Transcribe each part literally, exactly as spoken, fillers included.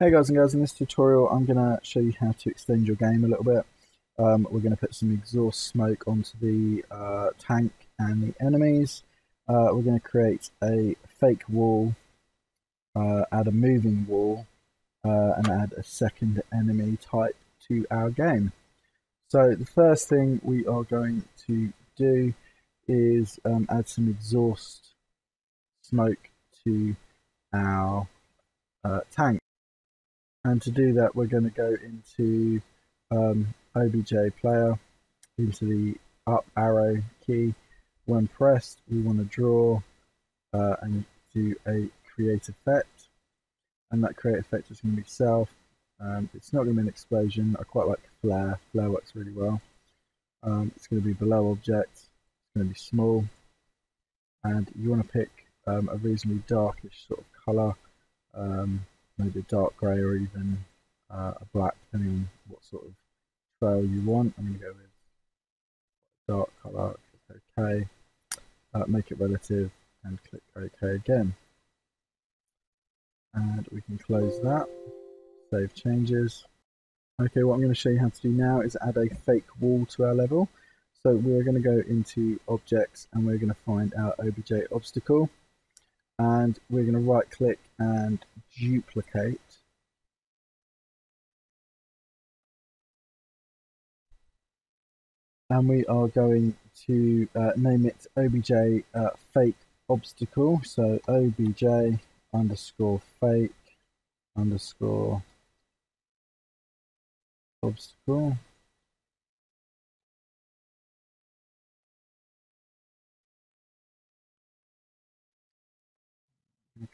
Hey guys and girls, in this tutorial I'm going to show you how to extend your game a little bit. Um, we're going to put some exhaust smoke onto the uh, tank and the enemies. Uh, we're going to create a fake wall, uh, add a moving wall, uh, and add a second enemy type to our game. So the first thing we are going to do is um, add some exhaust smoke to our uh, tank. And to do that, we're going to go into um, O B J player, into the up arrow key. When pressed, we want to draw uh, and do a create effect. And that create effect is going to be self. Um, it's not going to be an explosion. I quite like flare. Flare works really well. Um, it's going to be below object. It's going to be small. And you want to pick um, a reasonably darkish sort of colour. Um, maybe a dark grey or even uh, a black, depending on what sort of trail you want. I'm going to go with dark colour, click OK, uh, make it relative, and click OK again. And we can close that, save changes. Okay, what I'm going to show you how to do now is add a fake wall to our level. So we're going to go into objects and we're going to find our O B J obstacle. And we're going to right click and duplicate. And we are going to uh, name it O B J uh, fake obstacle. So O B J underscore fake underscore obstacle.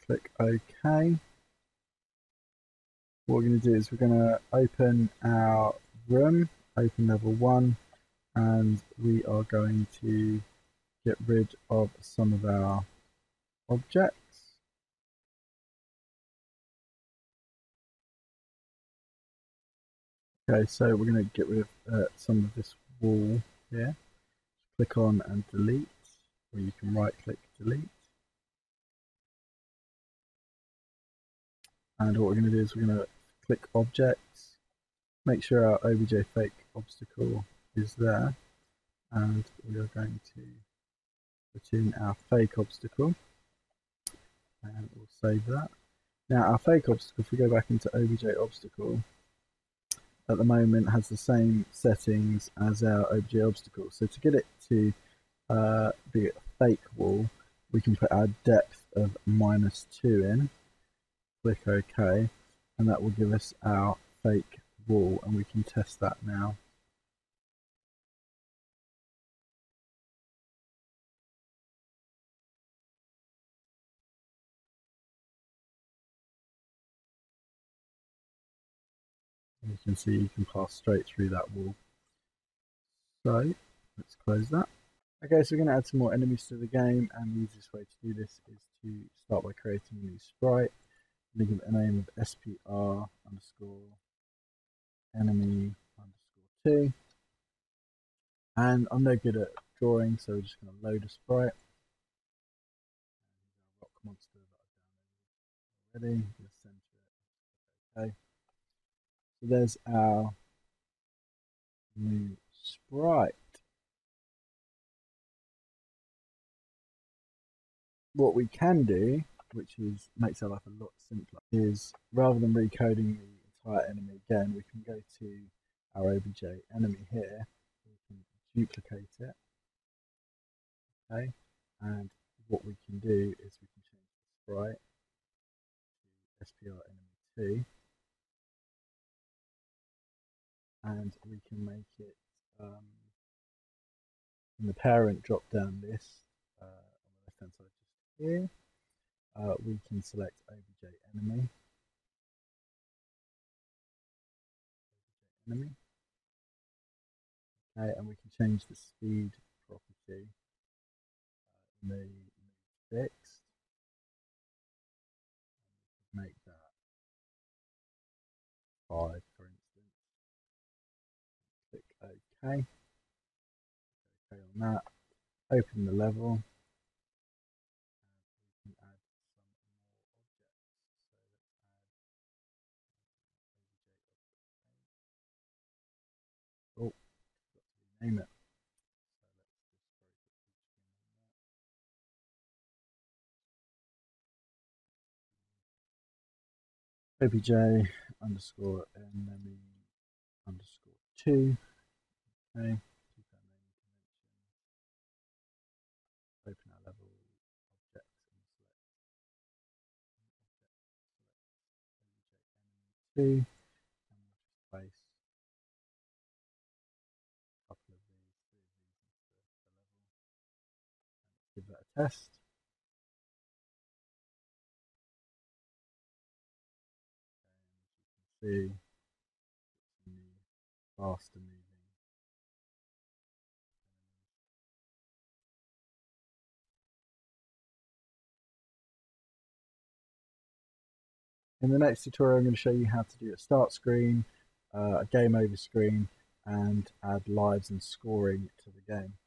Click OK. What we're going to do is we're going to open our room, open level one, and we are going to get rid of some of our objects. Okay, so we're going to get rid of uh, some of this wall here. Click on and delete, or you can right click delete. And what we're going to do is we're going to click objects, make sure our O B J fake obstacle is there, and we are going to put in our fake obstacle, and we'll save that. Now our fake obstacle, if we go back into O B J obstacle, at the moment has the same settings as our O B J obstacle. So to get it to uh, be a fake wall, we can put our depth of minus two in. Click OK, and that will give us our fake wall, and we can test that now. And you can see you can pass straight through that wall. So let's close that. Okay, so we're going to add some more enemies to the game, and the easiest way to do this is to start by creating a new sprite. Give it a name of spr underscore enemy underscore two, and I'm no good at drawing, so we're just going to load a sprite. Rock monster that I've already. Just send it. Okay, so there's our new sprite. What we can do, which is makes our life a lot simpler, is rather than recoding the entire enemy again, we can go to our O B J enemy here, we can duplicate it, okay, and what we can do is we can change the sprite to S P R enemy two, and we can make it, um, in the parent drop down list, uh, on the left hand side just here, Uh, we can select O B J enemy. enemy. Okay, and we can change the speed property uh, in the fixed. Make that five, for instance. Click OK. OK on that. Open the level. aim it. O B J underscore enemy underscore two. Okay. Keep that name convention. Open our level object and select O B J enemy two. Give that a test. And you can see faster moving. In the next tutorial, I'm going to show you how to do a start screen, uh, a game over screen, and add lives and scoring to the game.